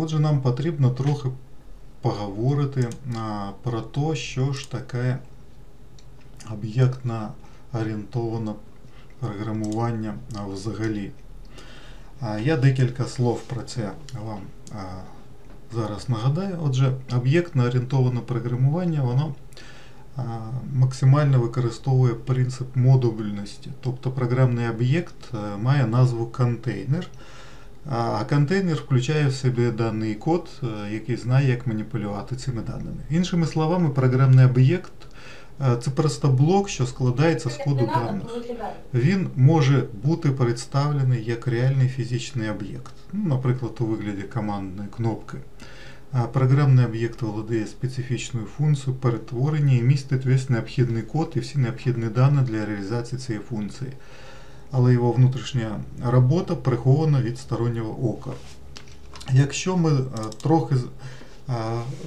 Отже, нам потрібно трохи поговорити про те, що ж таке об'єктно-орієнтоване програмування взагалі. Я декілька слов про це вам зараз нагадаю. Отже, об'єктно-орієнтоване програмування, воно максимально використовує принцип модульності. Тобто програмний об'єкт має назву контейнер, а контейнер включає в себе даний код, який знає, як маніпулювати цими даними. Іншими словами, програмний об'єкт – це просто блок, що складається з коду даних. Він може бути представлений як реальний фізичний об'єкт, наприклад, у вигляді командної кнопки. Програмний об'єкт володіє специфічною функцією перетворення і містить весь необхідний код і всі необхідні дані для реалізації цієї функції. Але його внутрішня робота прихована від стороннього ока. Якщо ми трохи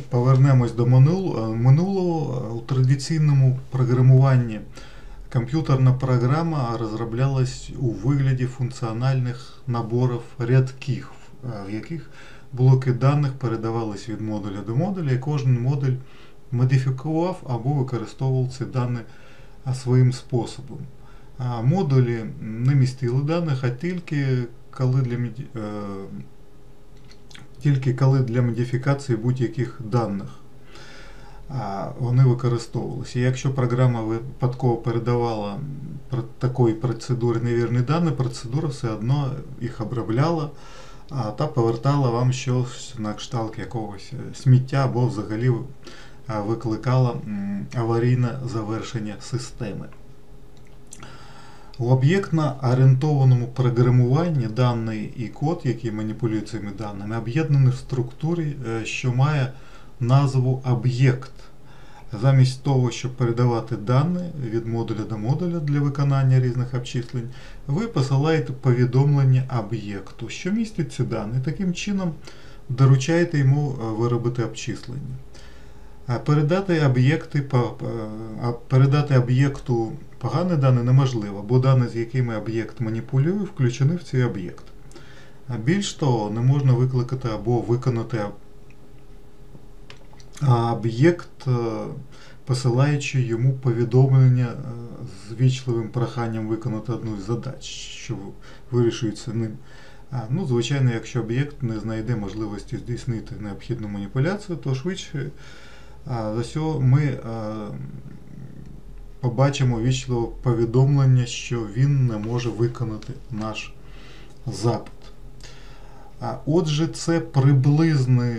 повернемось до минулого, у традиційному програмуванні комп'ютерна програма розроблялась у вигляді функціональних наборів рядків, в яких блоки даних передавались від модуля до модуля, і кожен модуль модифікував або використовував ці дані своїм способом. Модулі не містили даних, а тільки коли для модифікації будь-яких даних вони використовувалися. І якщо програма випадково передавала при такій процедурі невірні дані, процедура все одно їх обробляла та повертала вам щось на кшталт якогось сміття або взагалі викликала аварійне завершення системи. У об'єктно-орієнтованому програмуванні дані і код, які маніпулюють цими даними, об'єднані в структурі, що має назву об'єкт. Замість того, щоб передавати дані від модуля до модуля для виконання різних обчислень, ви посилаєте повідомлення об'єкту, що містить ці дані, таким чином доручаєте йому виробити обчислення. Передати об'єкту погані дані неможливо, бо дані, з якими об'єкт маніпулює, включені в цей об'єкт. Більш того, не можна викликати або виконати об'єкт, посилаючи йому повідомлення з ввічливим проханням виконати одну з задач, що вирішується ним. Звичайно, якщо об'єкт не знайде можливості здійснити необхідну маніпуляцію, то швидше за все ми побачимо ввічливе повідомлення, що він не може виконати наш запит. Отже, це приблизний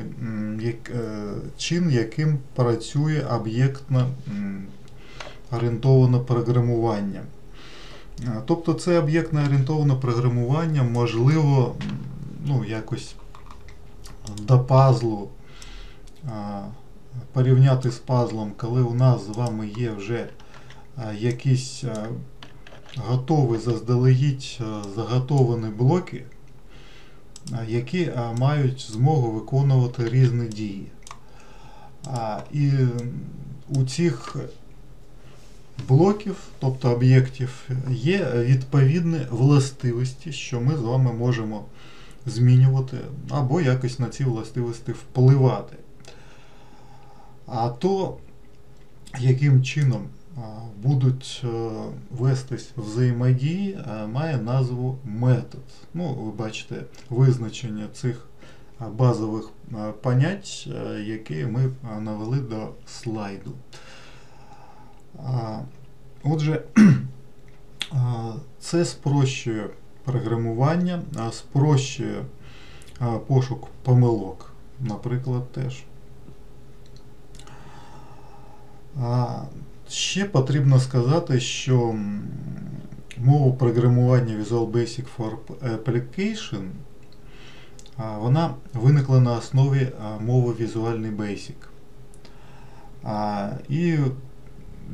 чин, яким працює об'єктно-орієнтоване програмування. Тобто це об'єктно-орієнтоване програмування можливо якось до пазлу порівняти з пазлом, коли у нас з вами є вже якісь готові заздалегідь заготовані блоки, які мають змогу виконувати різні дії. І у цих блоків, тобто об'єктів, є відповідні властивості, що ми з вами можемо змінювати або якось на ці властивості впливати. А то, яким чином будуть вестись взаємодії, має назву метод. Ви бачите визначення цих базових понять, які ми навели до слайду. Отже, це спрощує програмування, спрощує пошук помилок, наприклад, теж. Ще потрібно сказати, що мова програмування Visual Basic for Application, вона виникла на основі мови Visual Basic. І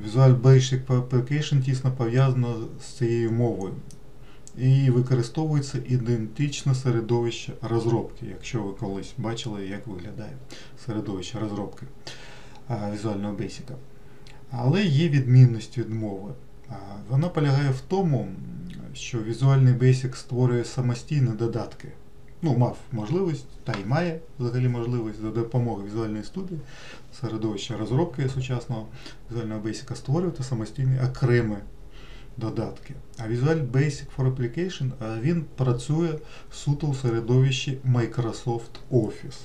Visual Basic for Application тісно пов'язана з цією мовою. І використовується ідентичне середовище розробки, якщо ви колись бачили, як виглядає середовище розробки Visual Basic. Але є відмінність від мови. Вона полягає в тому, що Visual Basic створює самостійні додатки ну, мав можливість та й має взагалі можливість за допомогою візуальної студії, середовища розробки сучасного візуального бейсіка створювати самостійні окремі додатки. А Visual Basic for Application, він працює суто у середовищі Microsoft Office.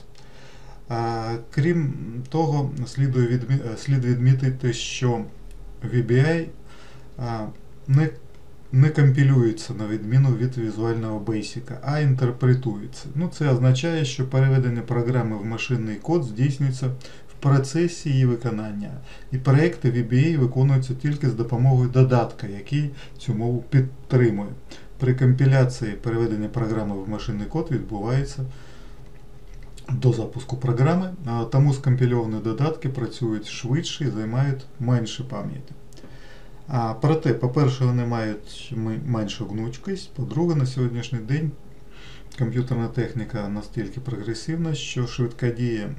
Крім того, слід відмітити, що VBI не компілюється на відміну від візуального бейсіка, а інтерпретується. Ну, це означає, що переведення програми в машинний код здійснюється в процесі її виконання. І проекти VBA виконуються тільки з допомогою додатка, який цю мову підтримує. При компіляції переведення програми в машинний код відбувається до запуску програми, тому скомпільовані додатки працюють швидше і займають менше пам'яті. Проте, по-перше, вони мають меншу гнучкість, по-друге, на сьогоднішній день комп'ютерна техніка настільки прогресивна, що швидкодія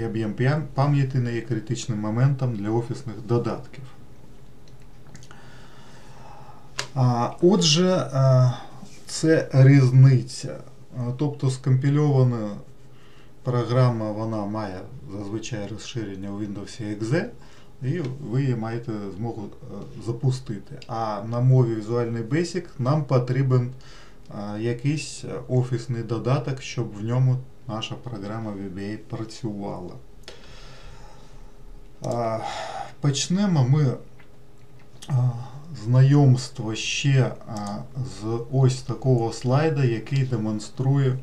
і об'єм пам'яті не є критичним моментом для офісних додатків. Отже, це різниця. Тобто, скомпільована програма, вона має зазвичай розширення у Windows .exe, і ви її маєте змогу запустити. А на мові Visual Basic нам потрібен якийсь офісний додаток, щоб в ньому наша програма VBA працювала. Почнемо ми знайомство ще з ось такого слайда, який демонструє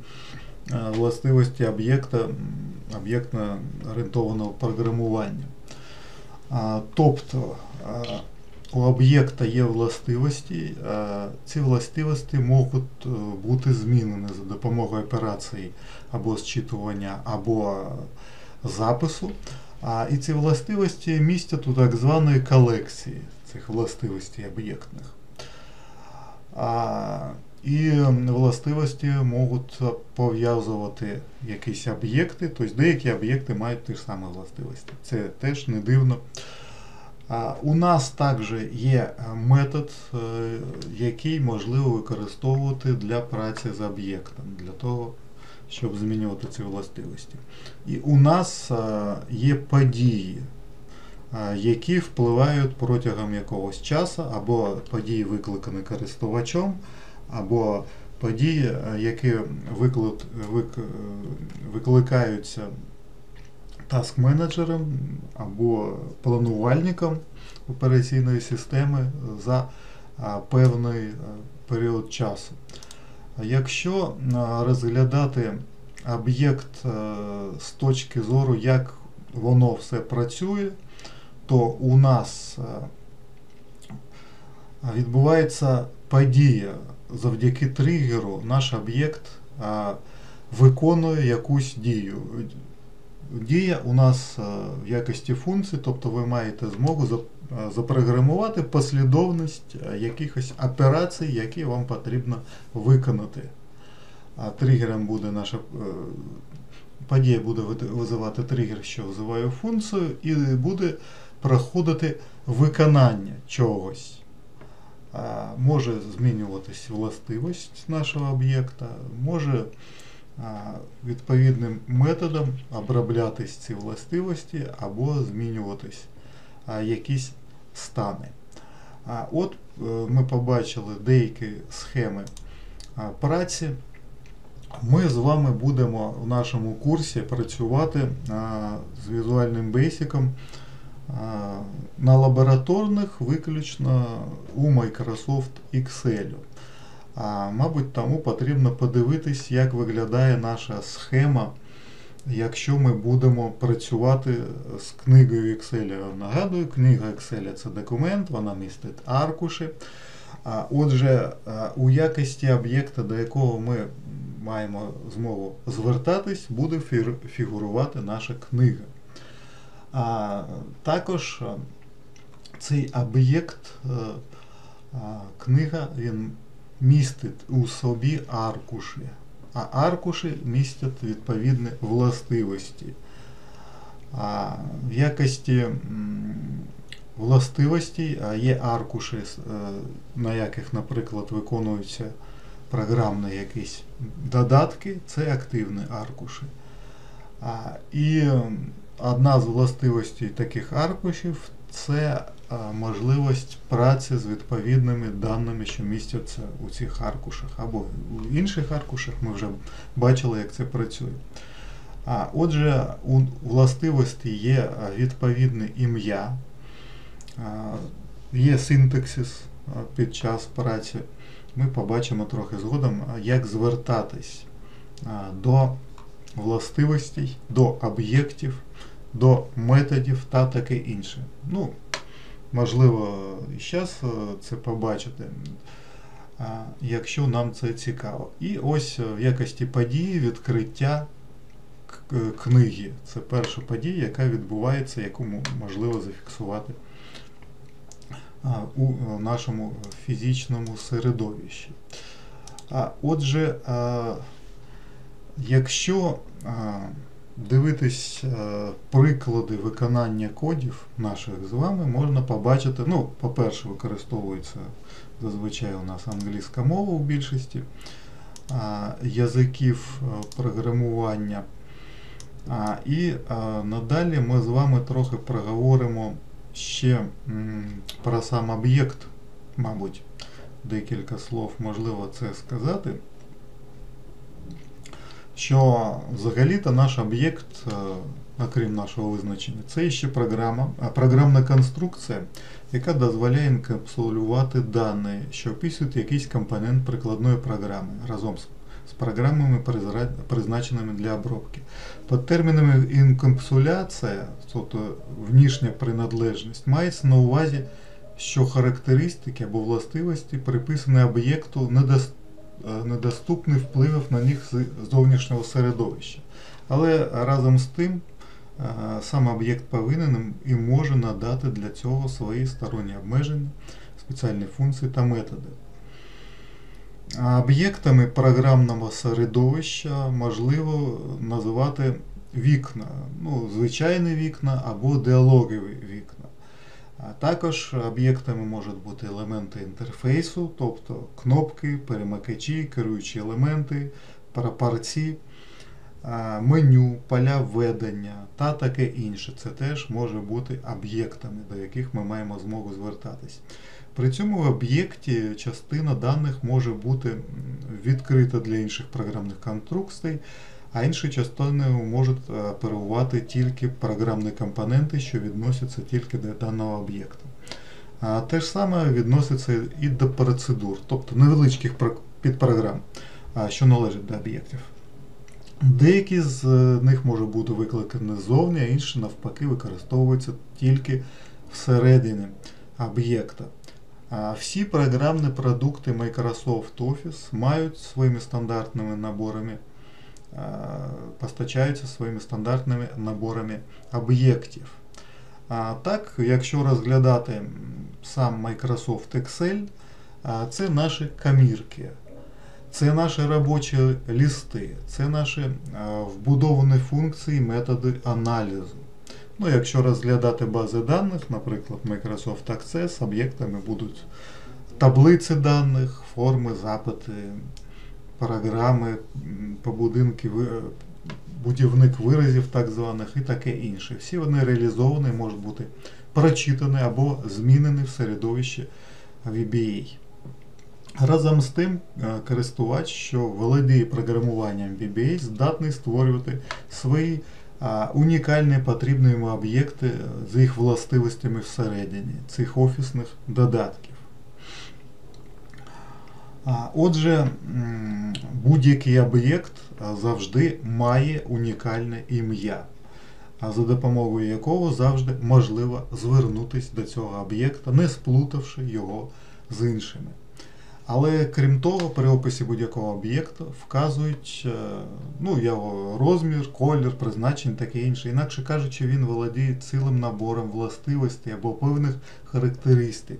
властивості об'єктно-орієнтованого програмування. Тобто, у об'єкта є властивості, ці властивості можуть бути змінені за допомогою операцій або зчитування, або запису. І ці властивості містять у так званої колекції цих властивостей об'єктних. І властивості можуть пов'язувати якісь об'єкти, тобто деякі об'єкти мають ті ж самі властивості. Це теж не дивно. У нас також є метод, який можливо використовувати для праці з об'єктом, для того, щоб змінювати ці властивості. І у нас є події, які впливають протягом якогось часу, або події, викликані користувачем, або події, які викликаються таск-менеджером або планувальником операційної системи за певний період часу. Якщо розглядати об'єкт з точки зору, як воно все працює, то у нас відбувається подія. Завдяки тригеру наш об'єкт виконує якусь дію. Дія у нас в якості функції, тобто ви маєте змогу запрограмувати послідовність якихось операцій, які вам потрібно виконати. Тригером буде наша подія, буде визивати тригер, що визиває функцію, і буде проходити виконання чогось. Може змінюватись властивість нашого об'єкта, може відповідним методом оброблятись ці властивості або змінюватись якісь стани. От ми побачили деякі схеми праці. Ми з вами будемо в нашому курсі працювати з візуальним бейсіком на лабораторних виключно у Microsoft Excel. Мабуть, тому потрібно подивитись, як виглядає наша схема, якщо ми будемо працювати з книгою Excel. Нагадую, книга Excel – це документ, вона містить аркуші. Отже, у якості об'єкта, до якого ми маємо змогу звертатись, буде фігурувати наша книга. Також цей об'єкт, книга, він містить у собі аркуші, а аркуші містять відповідні властивості. В якості властивостей є аркуші, на яких, наприклад, виконуються програмні якісь додатки, це активні аркуші. І одна з властивостей таких аркушів – це можливість праці з відповідними даними, що містяться у цих аркушах, або в інших аркушах, ми вже бачили, як це працює. Отже, у властивості є відповідне ім'я, є синтаксис під час праці. Ми побачимо трохи згодом, як звертатись до властивостей, до об'єктів, до методів та таке інше. Ну, можливо, і зараз це побачите, якщо нам це цікаво. І ось в якості події відкриття книги. Це перша подія, яка відбувається, яку можливо зафіксувати у нашому фізичному середовищі. Отже, якщо дивитись приклади виконання кодів наших з вами, можна побачити, ну, по-перше, використовується зазвичай у нас англійська мова у більшості язиків програмування. І надалі ми з вами трохи проговоримо ще про сам об'єкт, мабуть, декілька слов, можливо, це сказати. Що взагалі-то наш об'єкт, окрім нашого визначення, це ще програмна конструкція, яка дозволяє інкапсулювати дані, що описують якийсь компонент прикладної програми разом з програмами, призначеними для обробки. Під термінами інкапсуляція, тобто внішня приналежність, мається на увазі, що характеристики або властивості, приписані об'єкту, недоступні впливів на них з зовнішнього середовища. Але разом з тим, сам об'єкт повинен і може надати для цього свої сторонні обмеження, спеціальні функції та методи. Об'єктами програмного середовища можливо називати вікна, ну, звичайні вікна або діалогові вікна. А також об'єктами можуть бути елементи інтерфейсу, тобто кнопки, перемикачі, керуючі елементи, пропорції, меню, поля введення та таке інше. Це теж може бути об'єктами, до яких ми маємо змогу звертатись. При цьому в об'єкті частина даних може бути відкрита для інших програмних конструкцій, а інші частиною можуть оперувати тільки програмні компоненти, що відносяться тільки до даного об'єкта. Те ж саме відноситься і до процедур, тобто невеличких підпрограм, що належать до об'єктів. Деякі з них можуть бути викликані ззовні, а інші навпаки використовуються тільки всередині об'єкта. Всі програмні продукти Microsoft Office мають своїми стандартними наборами, постачаються своїми стандартними наборами об'єктів. Так, якщо розглядати сам Microsoft Excel, це наші комірки, це наші робочі листи, це наші вбудовані функції, методи аналізу. Ну, якщо розглядати бази даних, наприклад, Microsoft Access, об'єктами будуть таблиці даних, форми, запити, програми, побудинки, будівник виразів так званих і таке інше. Всі вони реалізовані, можуть бути прочитані або змінені в середовищі VBA. Разом з тим, користувач, що володіє програмуванням VBA, здатний створювати свої унікальні потрібні йому об'єкти з їх властивостями всередині цих офісних додатків. Отже, будь-який об'єкт завжди має унікальне ім'я, за допомогою якого завжди можливо звернутися до цього об'єкта, не сплутавши його з іншими. Але, крім того, при описі будь-якого об'єкта вказують, ну, його розмір, колір, призначення, таке інше. Інакше кажучи, він володіє цілим набором властивостей або певних характеристик.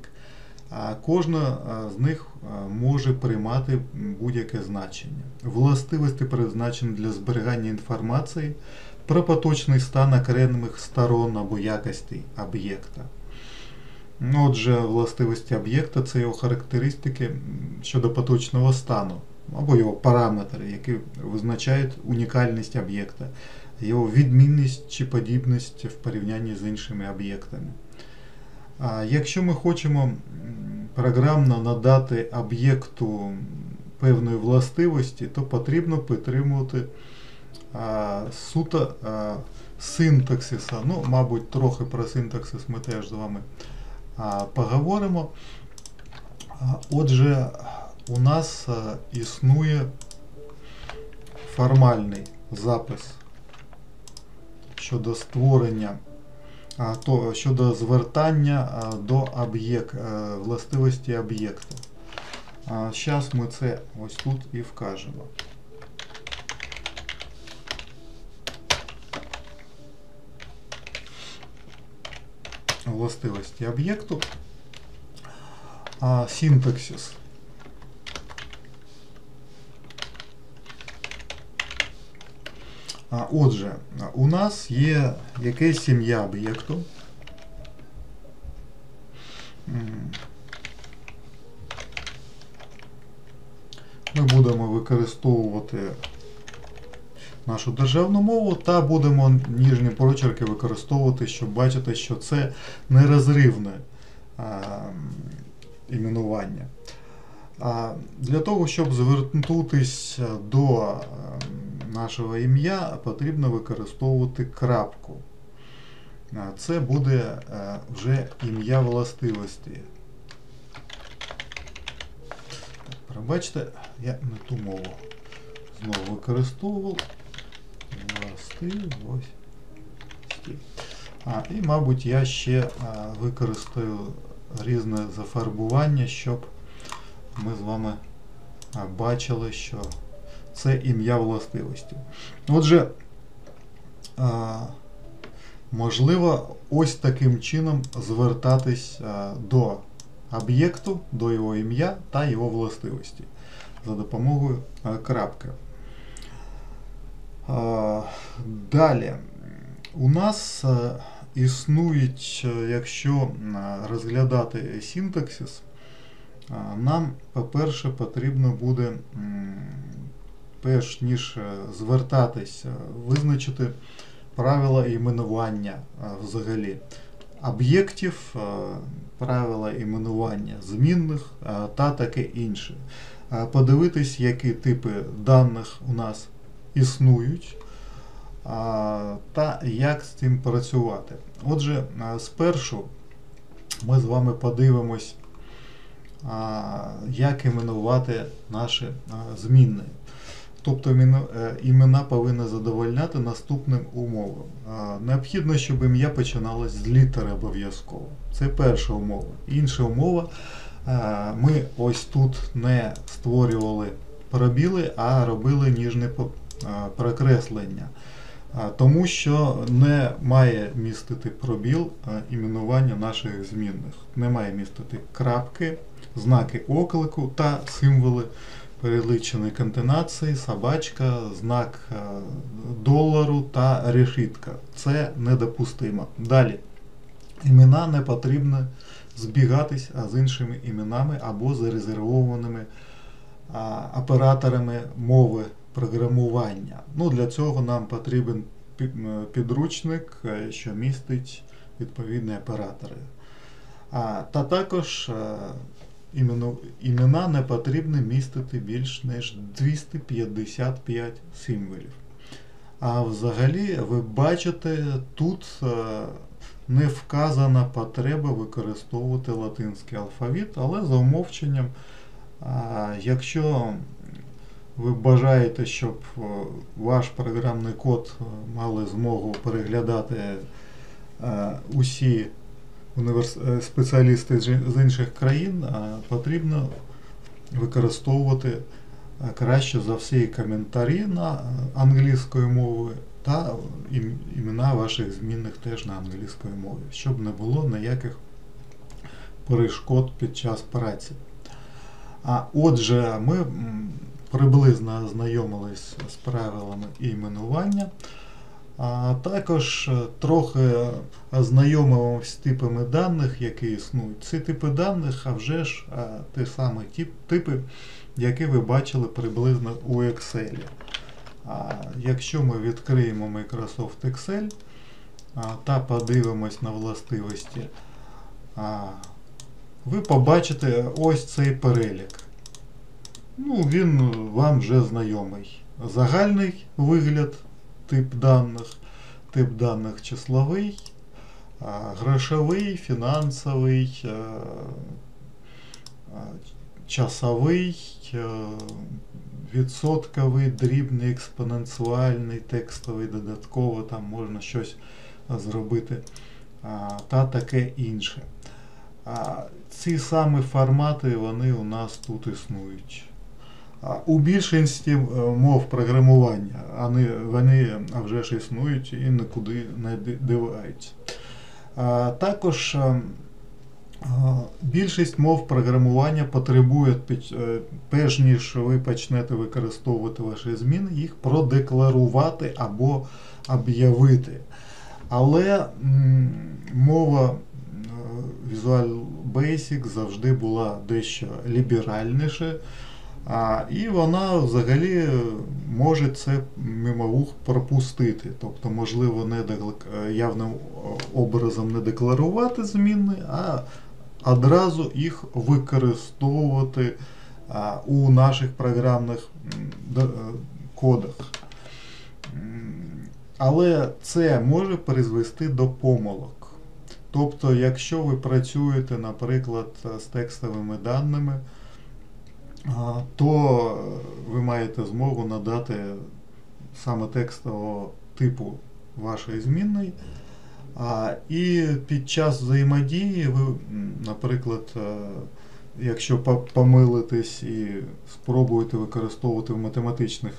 Кожна з них може приймати будь-яке значення. Властивості призначені для зберігання інформації про поточний стан окремих сторон або якостей об'єкта. Отже, властивості об'єкта – це його характеристики щодо поточного стану, або його параметри, які визначають унікальність об'єкта, його відмінність чи подібність в порівнянні з іншими об'єктами. А якщо ми хочемо програмно надати об'єкту певної властивості, то потрібно підтримувати суто синтаксиса. Ну, мабуть, трохи про синтаксис ми теж з вами поговоримо. Отже, у нас існує формальний запис щодо створення, щодо звертання до властивості об'єкта. Зараз ми це ось тут і вкажемо. Властивості об'єкту. Синтаксис. Отже, у нас є якась сім'я об'єкту. Ми будемо використовувати нашу державну мову та будемо ніжні прочерки використовувати, щоб бачити, що це нерозривне іменування. Для того, щоб звернутися до нашого ім'я, потрібно використовувати крапку. Це буде вже ім'я властивості. Пробачте, я не ту мову знову використовував. Властивості. І, мабуть, я ще використаю різне зафарбування, щоб ми з вами бачили, що це ім'я властивості. Отже, можливо ось таким чином звертатись до об'єкту, до його ім'я та його властивості за допомогою крапки. Далі, у нас існують, якщо розглядати синтаксис, нам, по-перше, потрібно буде, перш ніж звертатись, визначити правила іменування взагалі об'єктів, правила іменування змінних та таке інше. Подивитись, які типи даних у нас існують та як з цим працювати. Отже, спершу ми з вами подивимось, як іменувати наші змінні. Тобто імена повинні задовольняти наступним умовам. Необхідно, щоб ім'я починалось з літери обов'язково. Це перша умова. Інша умова, ми ось тут не створювали пробіли, а робили ніжне прокреслення. Тому що не має містити пробіл іменування наших змінних. Не має містити крапки, знаки оклику та символи переліченої континації, собачка, знак долару та решітка. Це недопустимо. Далі. Імена не потрібно збігатись з іншими іменами або зарезервованими операторами мови програмування. Ну, для цього нам потрібен підручник, що містить відповідні оператори. Та також імена не потрібно містити більш ніж 255 символів. А взагалі, ви бачите, тут не вказана потреба використовувати латинський алфавіт, але за умовченням, якщо ви бажаєте, щоб ваш програмний код мали змогу переглядати усі спеціалісти з інших країн, потрібно використовувати краще за всі коментарі на англійської мови та імена ваших змінних теж на англійської мові, щоб не було ніяких перешкод під час праці. Отже, ми приблизно ознайомились з правилами іменування. а також трохи ознайомимо з типами даних, які існують. Ці типи даних, а вже ж ті самі типи, які ви бачили приблизно у Excel. Якщо ми відкриємо Microsoft Excel та подивимось на властивості, ви побачите ось цей перелік. Ну, він вам вже знайомий. Загальний вигляд, тип даних числовий, грошовий, фінансовий, часовий, відсотковий, дрібний, експоненціальний, текстовий, додатково, там можна щось зробити та таке інше. Ці самі формати, вони у нас тут існують. У більшості мов програмування вони вже ж існують і нікуди не діваються. Також більшість мов програмування потребує, перш ніж ви почнете використовувати ваші зміни, їх продекларувати або об'явити. Але мова Visual Basic завжди була дещо ліберальніше, і вона взагалі може це мимо вух пропустити. Тобто, можливо, явним образом не декларувати зміни, а одразу їх використовувати у наших програмних кодах. Але це може призвести до помилок. Тобто, якщо ви працюєте, наприклад, з текстовими даними, то ви маєте змогу надати саме текстового типу вашої змінної. І під час взаємодії ви, наприклад, якщо помилитесь і спробуєте використовувати в математичних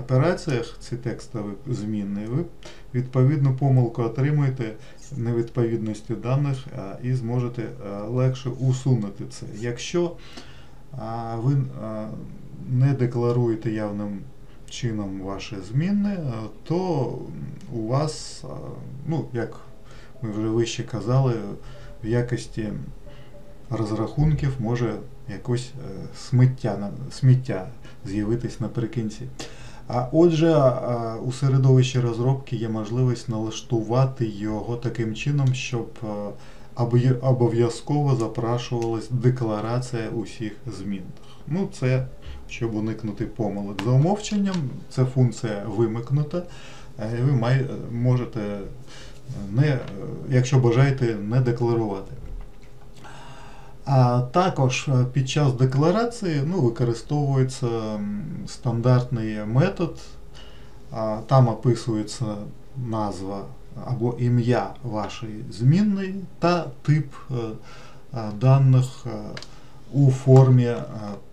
операціях ці текстові змінні, ви відповідну помилку отримуєте невідповідності даних і зможете легше усунути це. Якщо ви не декларуєте явним чином ваші зміни, то у вас, ну, як ми вже вище казали, в якості розрахунків може якось сміття з'явитись наприкінці. А отже, у середовищі розробки є можливість налаштувати його таким чином, щоб обов'язково запрашувалась декларація усіх змін. Ну, це щоб уникнути помилок. За умовченням ця функція вимикнута, і ви можете, якщо бажаєте, не декларувати. А також під час декларації використовується стандартний метод, там описується назва або ім'я вашої змінної та тип даних у формі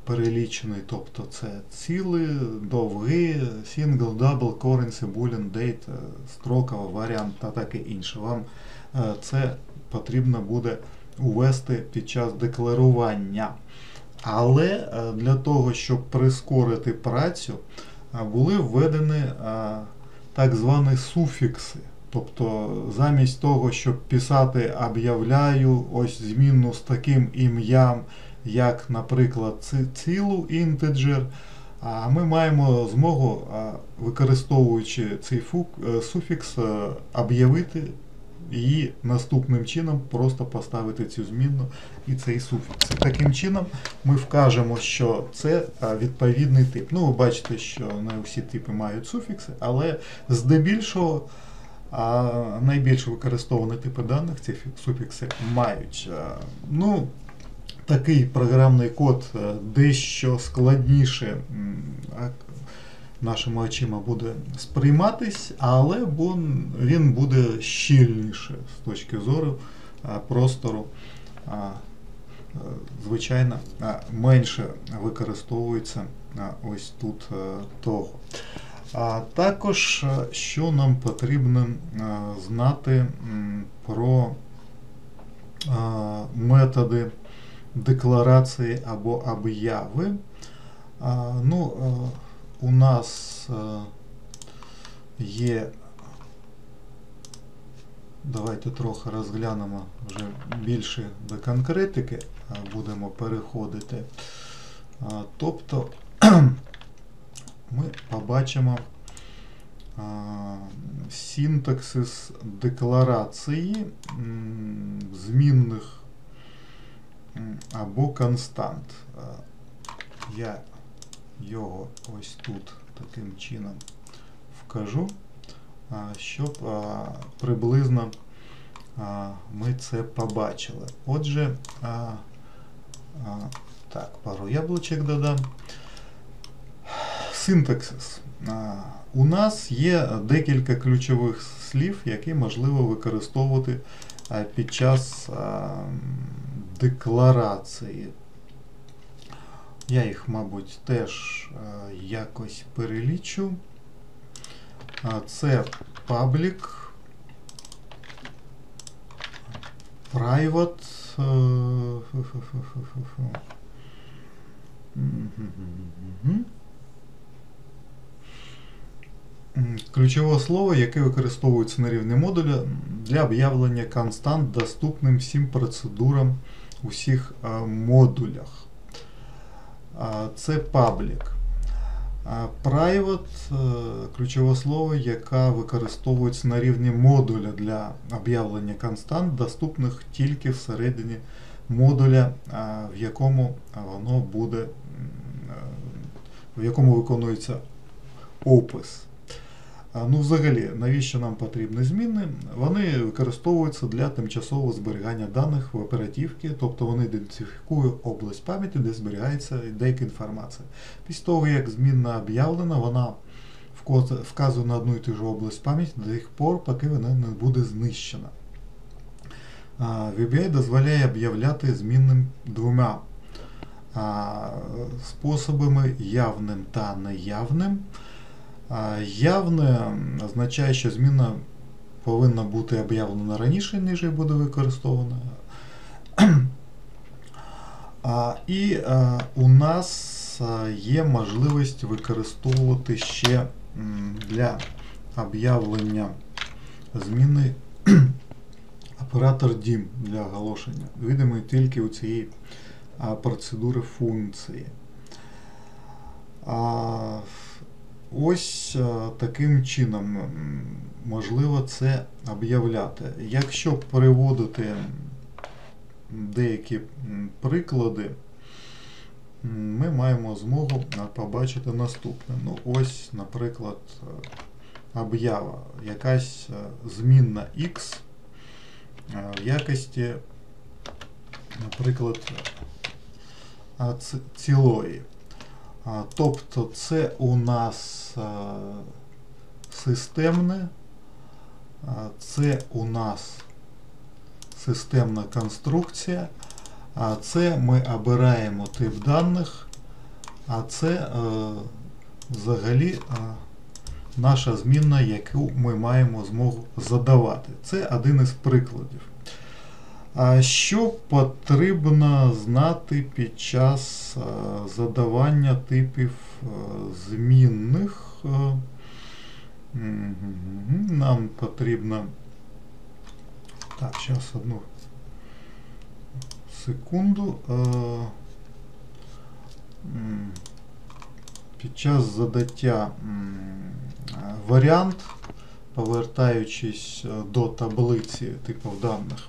перелічений, тобто це ціли, довгі, сингл, дабл, корінці, булін, дейт, строкова, варіант та таке інше. Вам це потрібно буде увести під час декларування. Але для того, щоб прискорити працю, були введені так звані суфікси. Тобто, замість того, щоб писати «об'являю ось змінну з таким ім'ям, як, наприклад, цілу інтеджер», ми маємо змогу, використовуючи цей суфікс, об'явити її наступним чином, просто поставити цю змінну і цей суфікс. Таким чином ми вкажемо, що це відповідний тип. Ну, ви бачите, що не всі типи мають суфікси, але здебільшого найбільш використовані типи даних ці суфікси мають. Ну, такий програмний код дещо складніше нашими очима буде сприйматись, але він буде щільніше з точки зору простору. Звичайно, менше використовується ось тут того. А також, що нам потрібно знати про методи декларації або об'яви. Ну, у нас є Давайте трохи розглянемо вже більше до конкретики, будемо переходити. Тобто ми побачимо синтаксис декларації змінних або констант. Я його ось тут таким чином вкажу, щоб приблизно ми це побачили. Отже, так, пару яблучок додам. Синтаксис. У нас є декілька ключових слів, які можливо використовувати під час декларації. Я їх, мабуть, теж якось перелічу. Це public, private, ключове слово, яке використовується на рівні модуля для об'явлення констант, доступним всім процедурам у всіх модулях. Це public. Private – ключове слово, яке використовується на рівні модуля для об'явлення констант, доступних тільки всередині модуля, в якому воно буде, в якому виконується опис. Ну, взагалі, навіщо нам потрібні зміни? Вони використовуються для тимчасового зберігання даних в оперативці, тобто вони ідентифікують область пам'яті, де зберігається деяка інформація. Після того, як змінна об'явлена, вона вказує на одну і ту ж область пам'яті до тих пор, поки вона не буде знищена. VBA дозволяє об'являти змінним двома способами – явним та неявним. Явне означає, що зміна повинна бути об'явлена раніше, ніж її буде використована. І у нас є можливість використовувати ще для об'явлення зміни оператор DIM для оголошення, відомий тільки у цієї процедури функції. Ось таким чином можливо це об'являти. Якщо переводити деякі приклади, ми маємо змогу побачити наступне. Ну, ось, наприклад, об'ява. Якась змінна X в якості, наприклад, цілої. Тобто це у нас системне, це у нас системна конструкція, це ми обираємо тип даних, а це взагалі наша змінна, яку ми маємо змогу задавати. Це один із прикладів. А що потрібно знати під час задавання типів змінних? Нам потрібно... Так, зараз одну секунду. Під час задаття варіант, повертаючись до таблиці типів даних,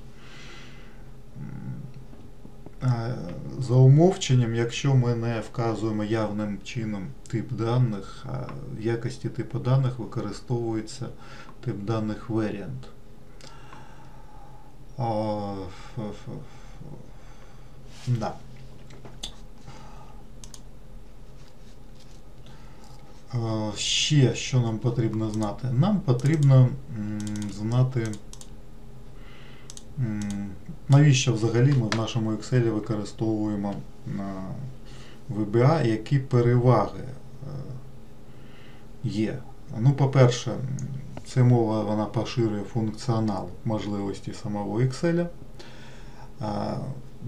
за умовченням, якщо ми не вказуємо явним чином тип даних, а в якості типу даних використовується тип даних variant. Да. Ще, що нам потрібно знати? Нам потрібно знати, навіщо взагалі ми в нашому Excel використовуємо VBA, які переваги є. Ну, по-перше, ця мова вона поширює функціонал можливості самого Excel,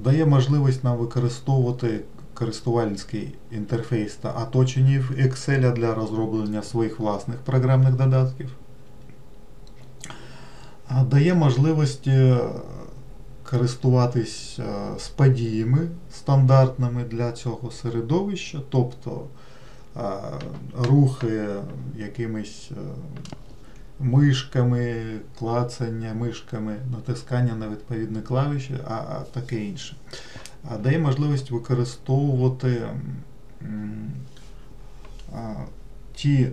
дає можливість нам використовувати користувальницький інтерфейс та оточення Excel для розроблення своїх власних програмних додатків. дає можливість користуватись подіями стандартними для цього середовища, тобто рухи якимись мишками, клацання мишками, натискання на відповідні клавіші, а таке інше. Дає можливість використовувати ті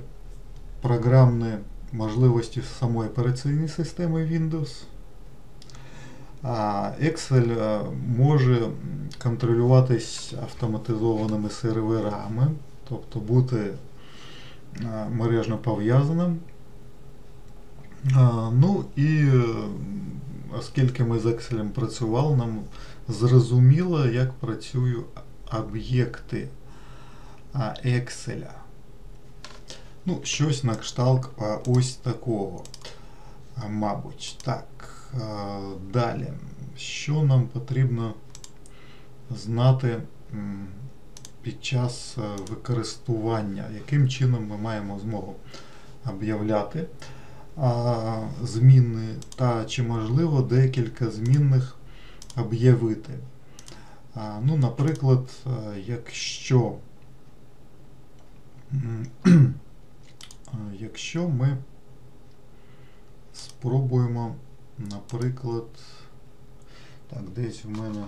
програмні можливості самої операційної системи Windows. Excel може контролюватись автоматизованими серверами, тобто бути мережно пов'язаним. Ну і оскільки ми з Excel працювали, нам зрозуміло, як працюють об'єкти Excel. Ну, щось на кшталт ось такого, мабуть. Так, далі. Що нам потрібно знати під час використання? Яким чином ми маємо змогу об'являти зміни та чи можливо декілька змінних об'явити? Ну, наприклад, якщо ми спробуємо, наприклад, так, десь в мене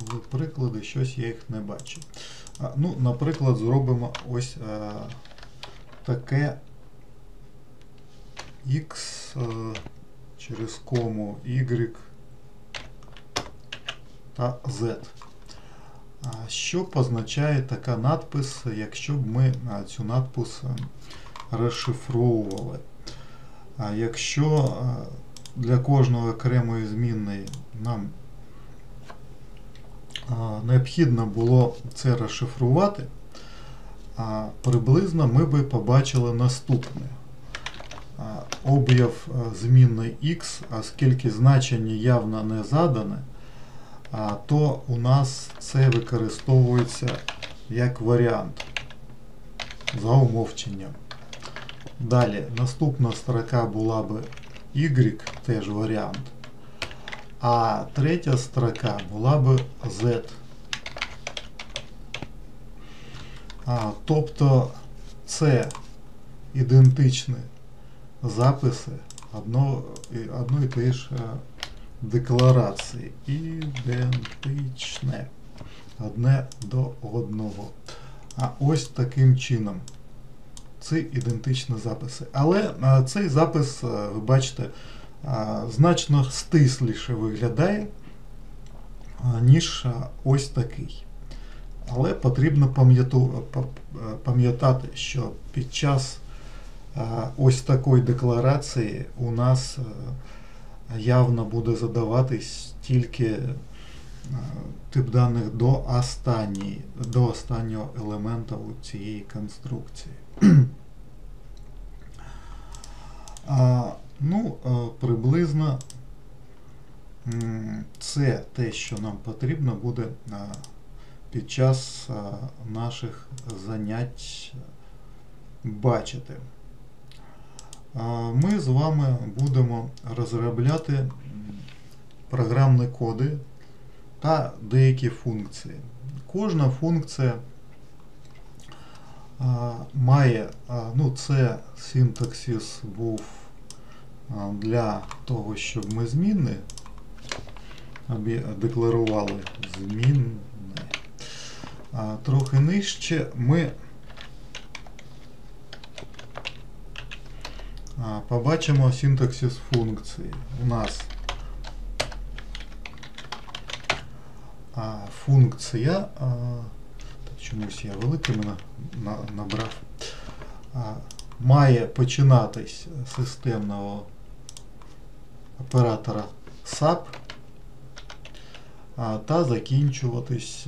були приклади, щось я їх не бачу. Ну, наприклад, зробимо ось таке X через кому Y та Z. Що позначає така надпис, якщо б ми цю надпис розшифровували? Якщо для кожної окремої змінної нам необхідно було це розшифрувати, приблизно ми би побачили наступне. Об'яв змінної X, оскільки значення явно не задане, то у нас це використовується як варіант за умовченням. Далі, наступна строка була б Y, теж варіант, а третя строка була б Z. Тобто це ідентичні записи одної тієї ж декларації. Ідентичне одне до одного. А ось таким чином це ідентичні записи. Але цей запис, ви бачите, значно стисліше виглядає, ніж ось такий. Але потрібно пам'ятати, що під час ось такої декларації у нас явно буде задаватись тільки тип даних до останнього елемента у цієї конструкції. Ну, приблизно це те, що нам потрібно буде під час наших занять бачити. Ми з вами будемо розробляти програмні коди та деякі функції. Кожна функція має, ну, це синтаксис був для того, щоб ми змінні декларували, змінні. Трохи нижче ми побачимо синтаксис функції. У нас функція, чомусь я великими набрав, має починатись з системного оператора SAP та закінчуватись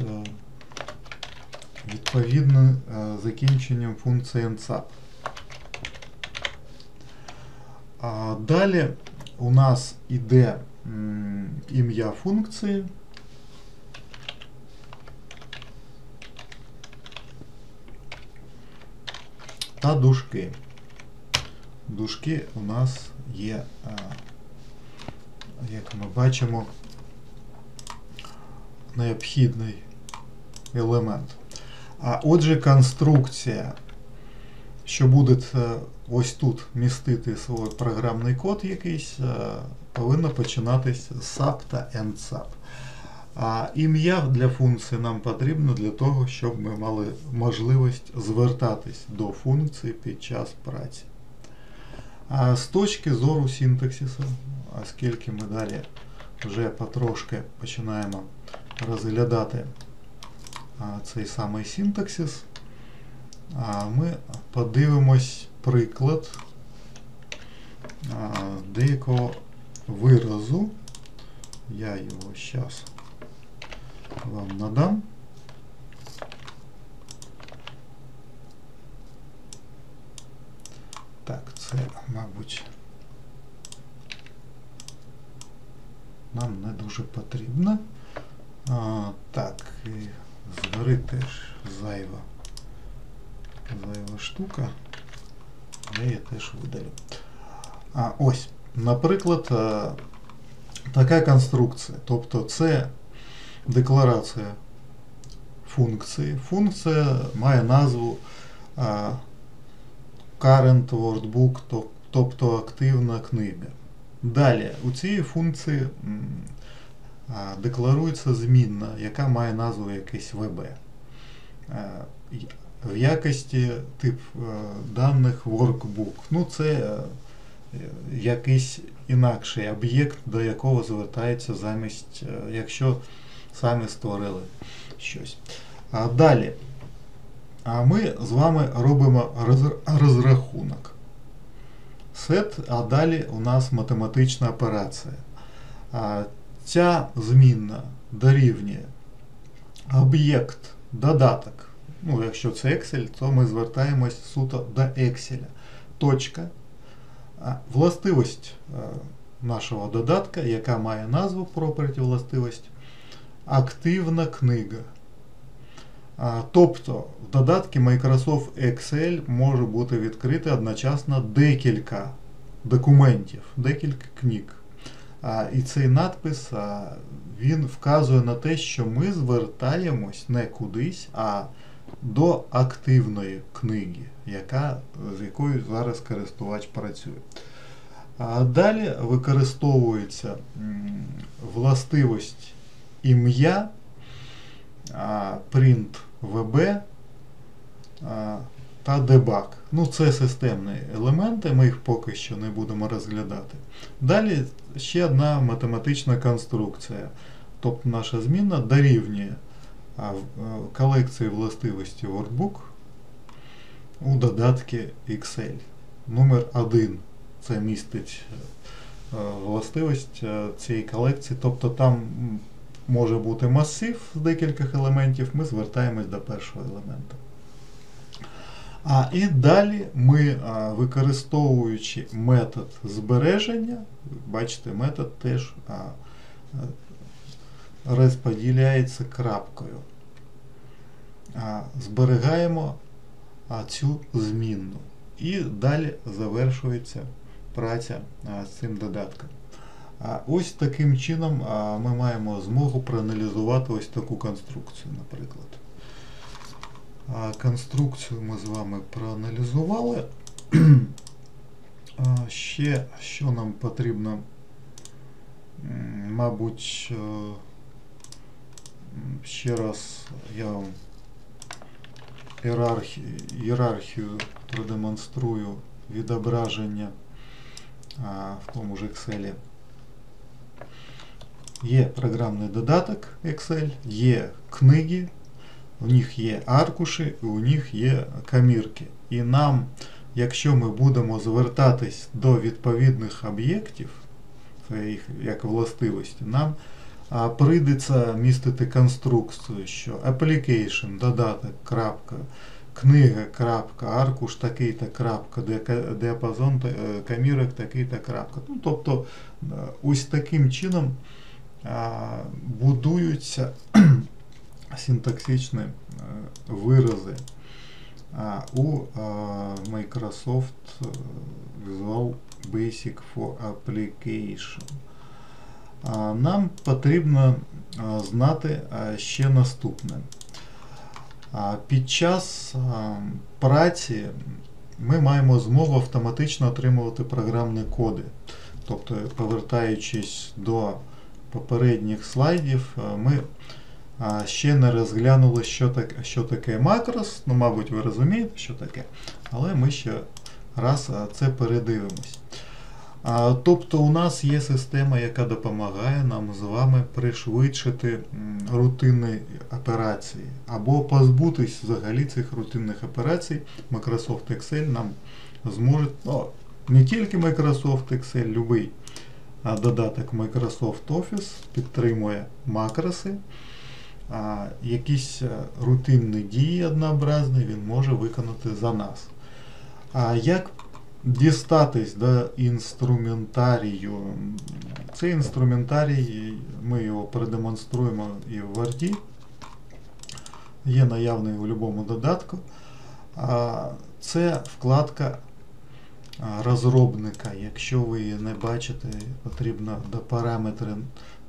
відповідно закінченням функції NSAP. Далі у нас іде ім'я функції, та дужки. Дужки у нас є, як ми бачимо, необхідний елемент. А отже, конструкція, що буде ось тут містити свій програмний код якийсь, повинна починатися з SAP та EndSAP. А ім'я для функції нам потрібно для того, щоб ми мали можливість звертатись до функції під час праці. А з точки зору синтаксису, оскільки ми далі вже потрошки починаємо розглядати цей самий синтаксис, ми подивимось приклад деякого виразу. Я його зараз вам надам. Так, це, мабуть, нам не дуже потрібно. Так, і згори теж зайва штука. Я її теж видалю. Ось, наприклад, така конструкція. Тобто це декларація функції. Функція має назву Current Workbook, тобто активна книга. Далі, у цієї функції декларується змінна, яка має назву якийсь ВБ. В якості тип даних Workbook. Ну, це якийсь інакший об'єкт, до якого звертається замість, якщо самі створили щось. Далі. А ми з вами робимо розрахунок. Сет, а далі у нас математична операція. Ця змінна дорівнює об'єкт, додаток. Ну, якщо це Excel, то ми звертаємось суто до Excel. Точка. Властивість нашого додатка, яка має назву Property властивість, активна книга. Тобто, в додатку Microsoft Excel може бути відкрити одночасно декілька документів, декілька книг. І цей надпис, він вказує на те, що ми звертаємось не кудись, а до активної книги, з якою зараз користувач працює. Далі використовується властивість ім'я, print VB та debug. Ну, це системні елементи, ми їх поки що не будемо розглядати. Далі ще одна математична конструкція. Тобто наша змінна дорівнює колекції властивості Workbook у додатку Excel. Номер 1 – це містить властивість цієї колекції. Тобто там може бути масив з декількох елементів, ми звертаємось до першого елемента. І далі ми, використовуючи метод збереження, бачите, метод теж розподіляється крапкою, зберігаємо цю змінну. І далі завершується праця з цим додатком. Ось таким чином ми маємо змогу проаналізувати ось таку конструкцію, наприклад. Конструкцію ми з вами проаналізували. Ще, що нам потрібно, мабуть, ще раз я вам ієрархію продемонструю відображення в тому ж Excel. Є програмний додаток Excel, є книги, у них є аркуші, у них є комірки. І нам, якщо ми будемо звертатись до відповідних об'єктів, як властивості, нам прийдеться містити конструкцію, що application, додаток, крапка, книга, крапка, аркуш, такий-то, крапка, діапазон комірок, такий-то, крапка. Ну, тобто, ось таким чином будуються синтаксичні вирази у Microsoft Visual Basic for Application. Нам потрібно знати ще наступне. Під час праці ми маємо змогу автоматично отримувати програмні коди. Тобто, повертаючись до попередніх слайдів, ми ще не розглянули, що таке макрос. Ну, мабуть, ви розумієте, що таке, але ми ще раз це передивимось. Тобто, у нас є система, яка допомагає нам з вами пришвидшити рутинні операції, або позбутись взагалі цих рутинних операцій. Microsoft Excel нам зможе, не тільки Microsoft Excel, будь-який додаток Microsoft Office підтримує макроси. Якісь рутинні дії однообразні він може виконати за нас. Як дістатись до інструментарію? Цей інструментарій, ми його продемонструємо і в Word. Є наявний у будь-якому додатку. Це вкладка розробника. Якщо ви її не бачите, потрібно до параметри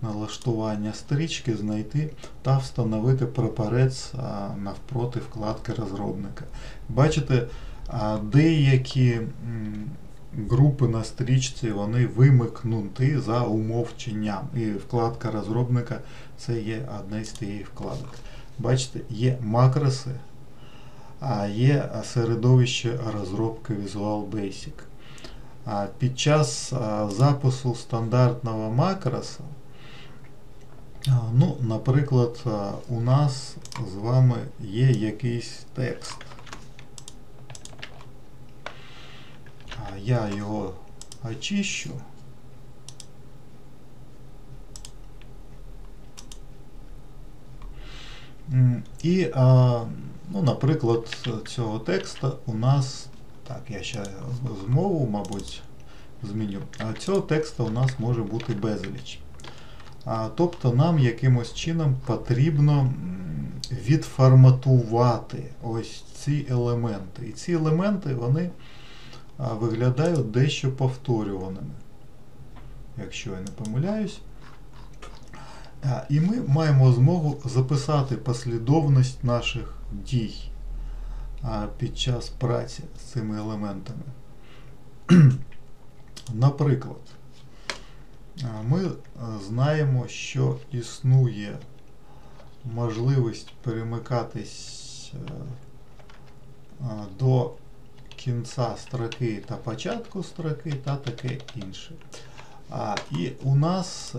налаштування стрічки знайти та встановити прапорець навпроти вкладки розробника. Бачите, деякі групи на стрічці, вони вимикнуті за умовченням. І вкладка розробника – це є одна з тієї вкладок. Бачите, є макроси, а є середовище розробки Visual Basic. Під час запису стандартного макроса, ну, наприклад, у нас з вами є якийсь текст. Я його очищу. І, ну, наприклад, цього текста у нас, так, я ще змову, мабуть, зміню. Цього текста у нас може бути безліч. Тобто нам якимось чином потрібно відформатувати ось ці елементи. І ці елементи, вони виглядають дещо повторюваними, якщо я не помиляюсь. І ми маємо змогу записати послідовність наших дій під час праці з цими елементами. Наприклад, ми знаємо, що існує можливість перемикатись до кінця строки та початку строки та таке інше. І у нас,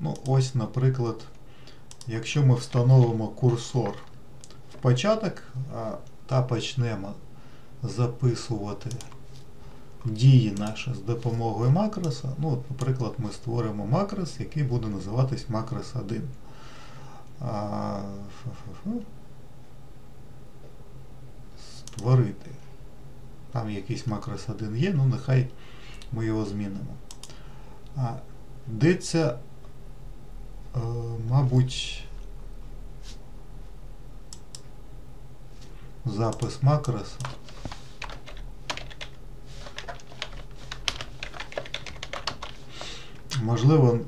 ну, ось, наприклад, якщо ми встановимо курсор в початок та почнемо записувати дії наші з допомогою макроса, ну, от, наприклад, ми створимо макрос, який буде називатись макрос 1. Створити. Там якийсь макрос 1 є, ну, нехай ми його змінимо. Йдеться, мабуть, запис макроса. Можливо,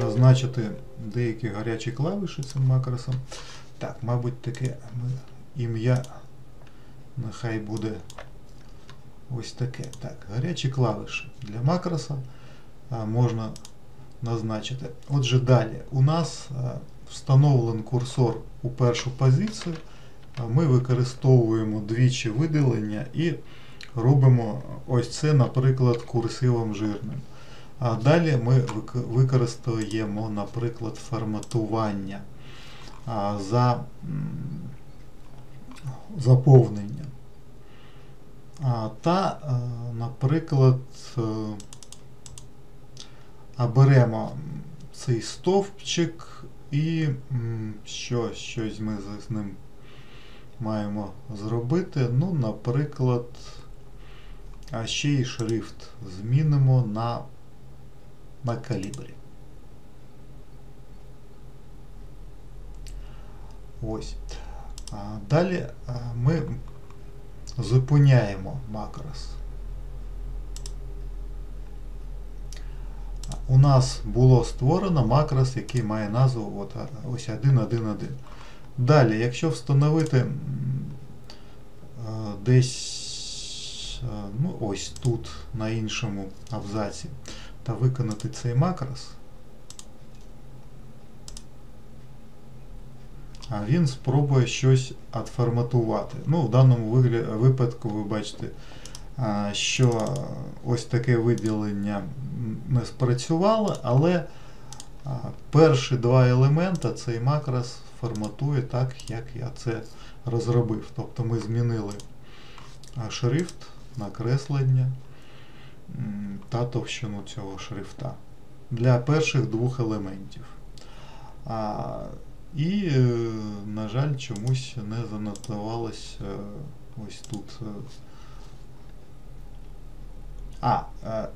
назначити деякі гарячі клавіші цим макросом. Так, мабуть, таке ім'я нехай буде ось таке. Так, гарячі клавіші для макроса можна назначити. Отже, далі. У нас встановлений курсор у першу позицію. Ми використовуємо двічі виділення і робимо ось це, наприклад, курсивом жирним. А далі ми використовуємо, наприклад, форматування за заповнення. Та, наприклад, оберемо цей стовпчик і щось ми з ним маємо зробити. Ну, наприклад, ще й шрифт змінимо на Calibri. Ось. Далі ми зупиняємо макрос. У нас було створено макрос, який має назву от, ось 1.1.1. Далі, якщо встановити десь ось тут, на іншому абзаці, та виконати цей макрос, а він спробує щось відформатувати. Ну, в даному випадку ви бачите, що ось таке виділення не спрацювало, але перші два елемента цей макрос форматує так, як я це розробив. Тобто ми змінили шрифт, накреслення та товщину цього шрифта для перших двох елементів. І, на жаль, чомусь не занотувалось ось тут.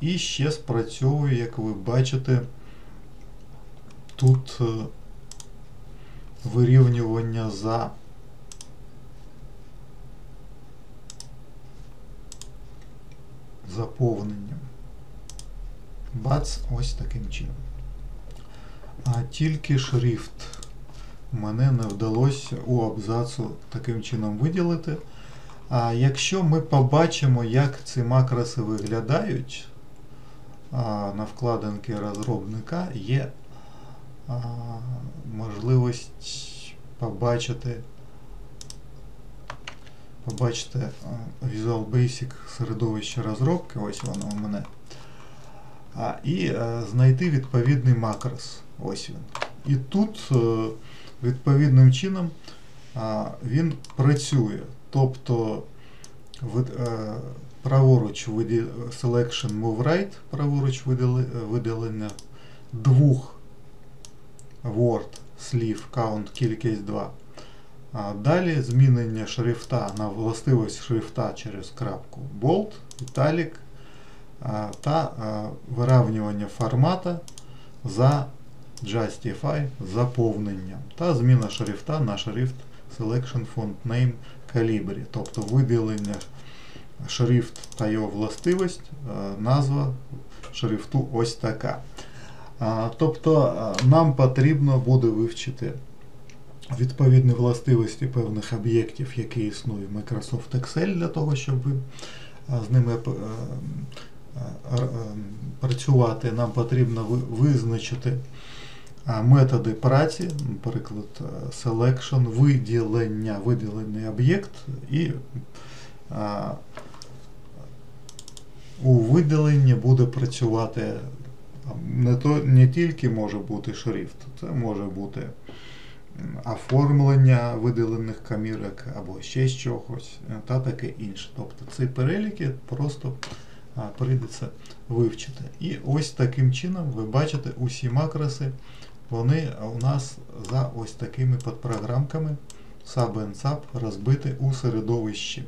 І ще спрацьовує, як ви бачите, тут вирівнювання за заповненням. Бац, ось таким чином. А тільки шрифт мене не вдалося у абзацу таким чином виділити. А якщо ми побачимо, як ці макроси виглядають, на вкладинці розробника є можливість побачити Visual Basic середовище розробки, ось воно у мене, і знайти відповідний макрос. Ось він. І тут відповідним чином він працює. Тобто праворуч Selection Move Right, праворуч виділення двох Word слів, Count, кількість 2. Далі змінення шрифта на властивість шрифта через крапку Bold, Italic та вирівнювання формата за Justify заповненням та зміна шрифта на шрифт Selection Font Name Calibri, тобто виділення шрифт та його властивість, назва шрифту ось така. Тобто нам потрібно буде вивчити відповідні властивості певних об'єктів, які існують в Microsoft Excel, для того, щоб з ними працювати. Нам потрібно визначити методи праці, наприклад, selection, виділення, виділений об'єкт, і у виділенні буде працювати не тільки може бути шрифт, це може бути оформлення виділених камірок або ще чогось та таке інше. Тобто ці переліки просто прийдеться вивчити. І ось таким чином ви бачите усі макроси. Вони у нас за ось такими подпрограмками SAP розбиті у середовищі.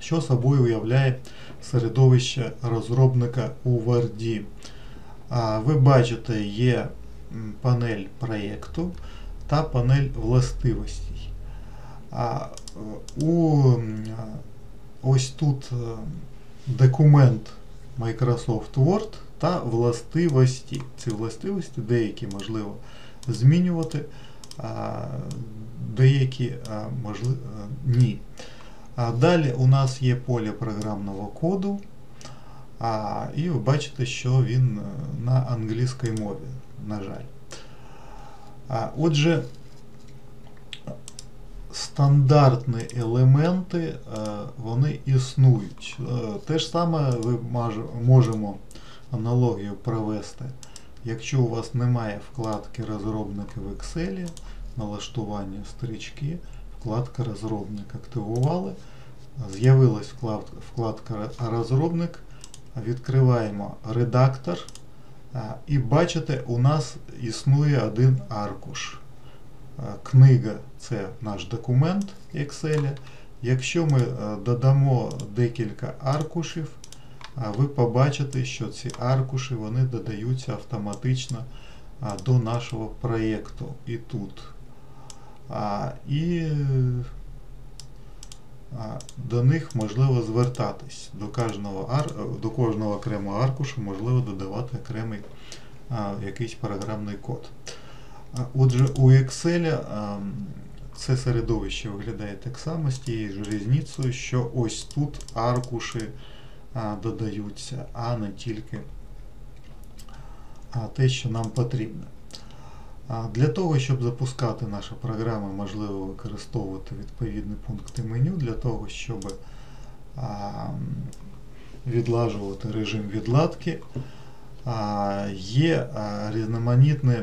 Що собою уявляє середовище розробника у Word? Ви бачите, є панель проєкту та панель властивостей. Ось тут документ Microsoft Word та властивості. Ці властивості деякі можливо змінювати, деякі можливо ні. Далі у нас є поле програмного коду, і ви бачите, що він на англійській мові, на жаль. Отже, стандартні елементи, вони існують. Те ж саме ми можемо аналогію провести. Якщо у вас немає вкладки розробника в Excel, налаштування стрічки, вкладка розробник активували, з'явилась вкладка розробник, відкриваємо редактор і бачите, у нас існує один аркуш. Книга – це наш документ Excel. Якщо ми додамо декілька аркушів, ви побачите, що ці аркуші вони додаються автоматично до нашого проєкту. І тут і до них можливо звертатись. До кожного окремого аркушу можливо додавати окремий якийсь програмний код. Отже, у Excel це середовище виглядає так само, з тією ж різницею, що ось тут аркуші додаються, а не тільки те, що нам потрібно. Для того, щоб запускати наші програми, можливо використовувати відповідні пункти меню, для того, щоб відлажувати режим відладки. Є різноманітні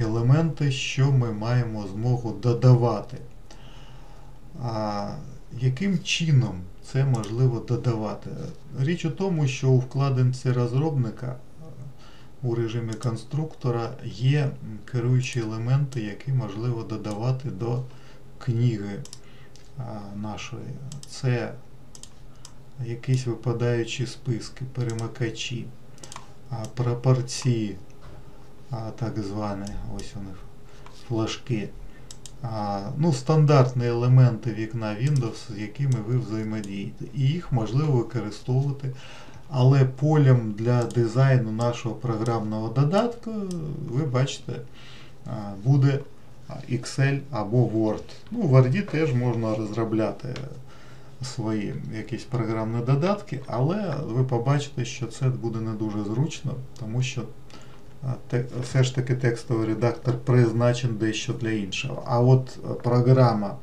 елементи, що ми маємо змогу додавати. Яким чином це можливо додавати? Річ у тому, що у вкладинці розробника у режимі конструктора є керуючі елементи, які можливо додавати до книги нашої. Це якісь випадаючі списки, перемикачі, пропорції, так звані, ось вони, флажки. Ну, стандартні елементи вікна Windows, з якими ви взаємодієте. І їх можливо використовувати, але полем для дизайну нашого програмного додатку, ви бачите, буде Excel або Word. Ну, в Word теж можна розробляти свої якісь програмні додатки, але ви побачите, що це буде не дуже зручно, тому що все ж таки текстовий редактор призначений дещо для іншого. А от програма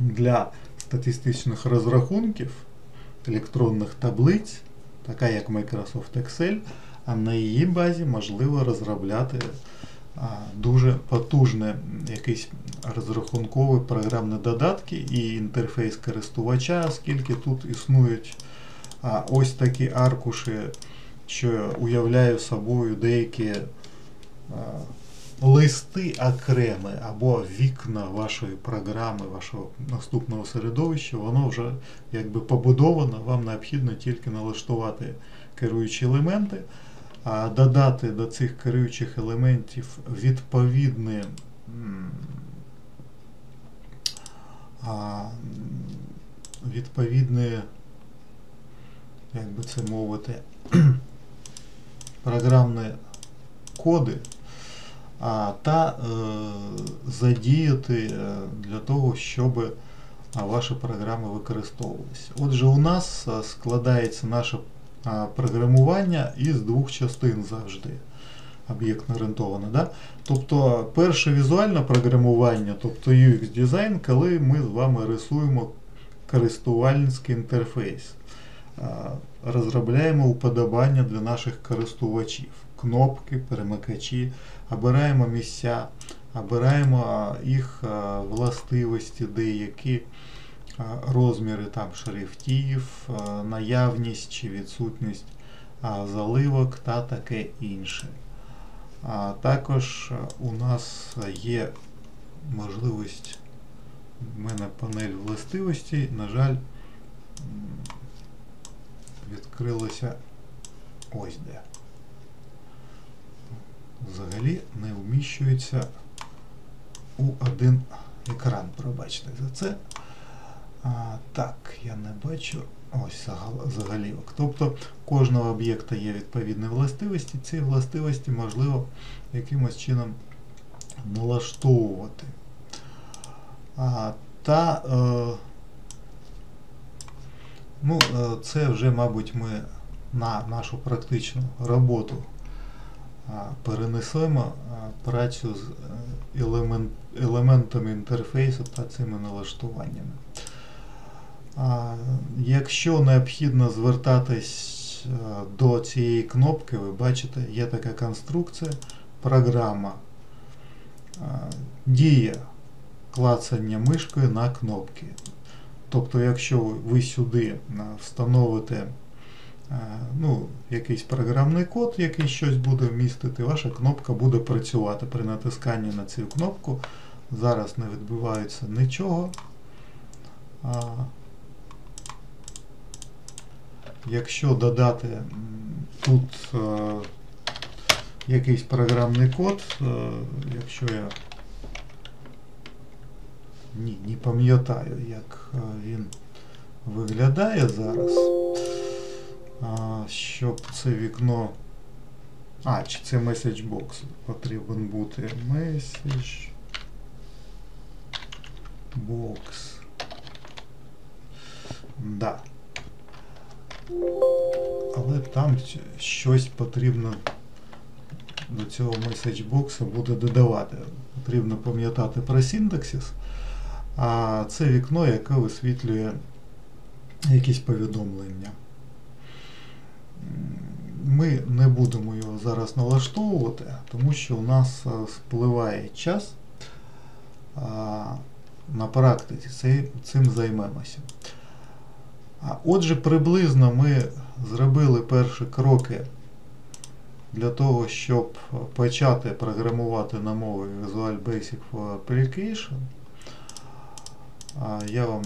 для статистичних розрахунків, електронних таблиць, така як Microsoft Excel, а на її базі можливо розробляти дуже потужні якісь розрахункові програмні додатки і інтерфейс користувача, оскільки тут існують ось такі аркуші, що уявляю собою деякі листи окремі або вікна вашої програми, вашого наступного середовища, воно вже якби побудовано, вам необхідно тільки налаштувати керуючі елементи, додати до цих керуючих елементів відповідні як би це мовити, програмні коди, та задіяти для того, щоб ваші програми використовувалися. Отже, у нас складається наше програмування із двох частин завжди, об'єктно-орієнтоване. Да? Тобто перше візуальне програмування, тобто UX-дизайн, коли ми з вами рисуємо користувальницький інтерфейс, розробляємо уподобання для наших користувачів, кнопки, перемикачі, обираємо місця, обираємо їх властивості, деякі розміри там шрифтів, наявність чи відсутність заливок та таке інше. Також у нас є можливість, в мене панель властивостей, на жаль, відкрилося ось де. Взагалі не вміщується у один екран, пробачте за це. Так, я не бачу ось заголовок. Тобто у кожного об'єкта є відповідні властивості, ці властивості можливо якимось чином налаштовувати. Ну, це вже, мабуть, ми на нашу практичну роботу перенесемо працю з елементами інтерфейсу та цими налаштуваннями. Якщо необхідно звертатись до цієї кнопки, ви бачите, є така конструкція, програма, дія клацання мишкою на кнопки. Тобто, якщо ви сюди встановите якийсь програмний код, який щось буде вмістити, ваша кнопка буде працювати при натисканні на цю кнопку. Зараз не відбувається нічого. Якщо додати тут якийсь програмний код, якщо я не пам'ятаю, як він виглядає зараз. Щоб це вікно... А, чи це меседж-бокс потрібен бути. Меседж-бокс. Да. Але там щось потрібно до цього меседж-бокса буде додавати. Потрібно пам'ятати про синтаксис. А це вікно, яке висвітлює якісь повідомлення. Ми не будемо його зараз налаштовувати, тому що у нас спливає час. На практиці цим займемося. Отже, приблизно ми зробили перші кроки для того, щоб почати програмувати на мові Visual Basic for Application. Я вам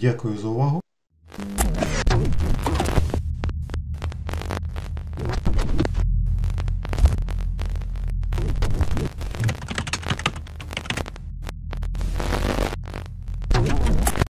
дякую за увагу.